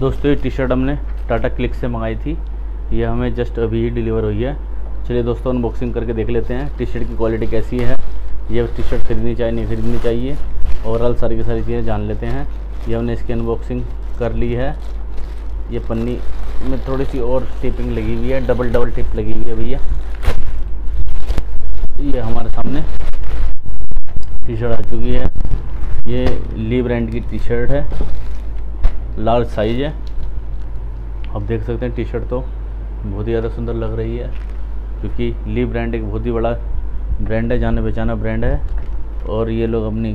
दोस्तों ये T shirt हमने टाटा क्लिक से मंगाई थी, ये हमें जस्ट अभी ही डिलीवर हुई है। चलिए दोस्तों अनबॉक्सिंग करके देख लेते हैं टी शर्ट की क्वालिटी कैसी है, ये टी शर्ट खरीदनी चाहिए नहीं खरीदनी चाहिए, ओवरऑल सारी की सारी चीज़ें जान लेते हैं। ये हमने इसकी अनबॉक्सिंग कर ली है। ये पन्नी में थोड़ी सी और टिपिंग लगी हुई है, डबल टिप लगी हुई है भैया। ये हमारे सामने टी शर्ट आ चुकी है, ये ली ब्रांड की टी शर्ट है, लार्ज साइज है। आप देख सकते हैं टी शर्ट तो बहुत ही ज़्यादा सुंदर लग रही है, क्योंकि ली ब्रांड एक बहुत ही बड़ा ब्रांड है, जाना पहचाना ब्रांड है, और ये लोग अपनी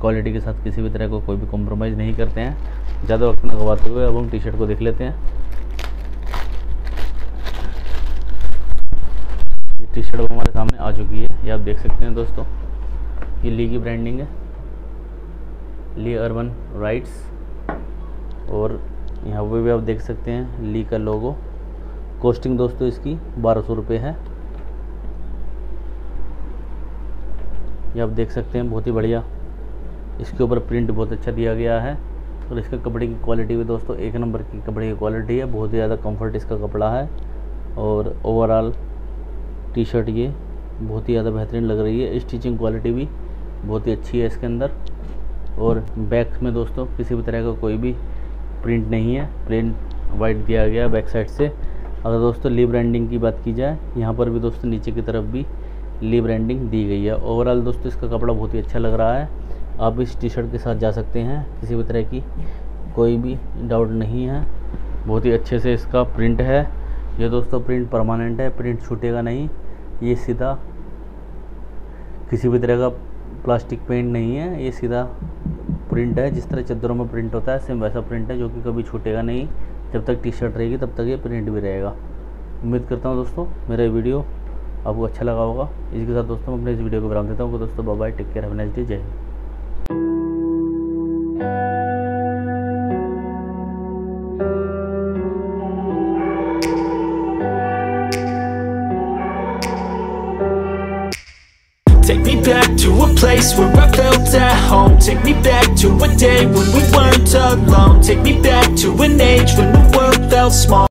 क्वालिटी के साथ किसी भी तरह को कोई भी कॉम्प्रोमाइज़ नहीं करते हैं। ज़्यादा वक्त न गवाते हुए अब हम टी शर्ट को देख लेते हैं। ये टी शर्ट हमारे सामने आ चुकी है, ये आप देख सकते हैं दोस्तों, ये ली की ब्रांडिंग है, ली अर्बन राइट्स, और यहाँ पर भी आप देख सकते हैं ली का लोगो। कॉस्टिंग दोस्तों इसकी 1200 रुपये है। ये आप देख सकते हैं बहुत ही बढ़िया, इसके ऊपर प्रिंट बहुत अच्छा दिया गया है, और इसका कपड़े की क्वालिटी भी दोस्तों एक नंबर की कपड़े की क्वालिटी है, बहुत ही ज़्यादा कंफर्ट इसका कपड़ा है, और ओवरऑल टी शर्ट ये बहुत ही ज़्यादा बेहतरीन लग रही है, स्टिचिंग क्वालिटी भी बहुत ही अच्छी है इसके अंदर। और बैक में दोस्तों किसी भी तरह का कोई भी प्रिंट नहीं है, प्लेन वाइट दिया गया बैक साइड से। अगर दोस्तों ली ब्रांडिंग की बात की जाए, यहाँ पर भी दोस्तों नीचे की तरफ भी ली ब्रांडिंग दी गई है। ओवरऑल दोस्तों इसका कपड़ा बहुत ही अच्छा लग रहा है, आप इस टी शर्ट के साथ जा सकते हैं, किसी भी तरह की कोई भी डाउट नहीं है, बहुत ही अच्छे से इसका प्रिंट है। ये दोस्तों प्रिंट परमानेंट है, प्रिंट छूटेगा नहीं, ये सीधा किसी भी तरह का प्लास्टिक पेंट नहीं है, ये सीधा प्रिंट है, जिस तरह चादरों में प्रिंट होता है सेम वैसा प्रिंट है, जो कि कभी छूटेगा नहीं, जब तक टी शर्ट रहेगी तब तक ये प्रिंट भी रहेगा। उम्मीद करता हूँ दोस्तों मेरा वीडियो आपको अच्छा लगा होगा। इसके साथ दोस्तों मैं अपने इस वीडियो को विराम देता हूँ। दोस्तों bye bye, take care, have a nice day, जय Hind. Take me back to a place where I felt at home. Take me back to a day when we weren't alone. Take me back to an age when the world felt small.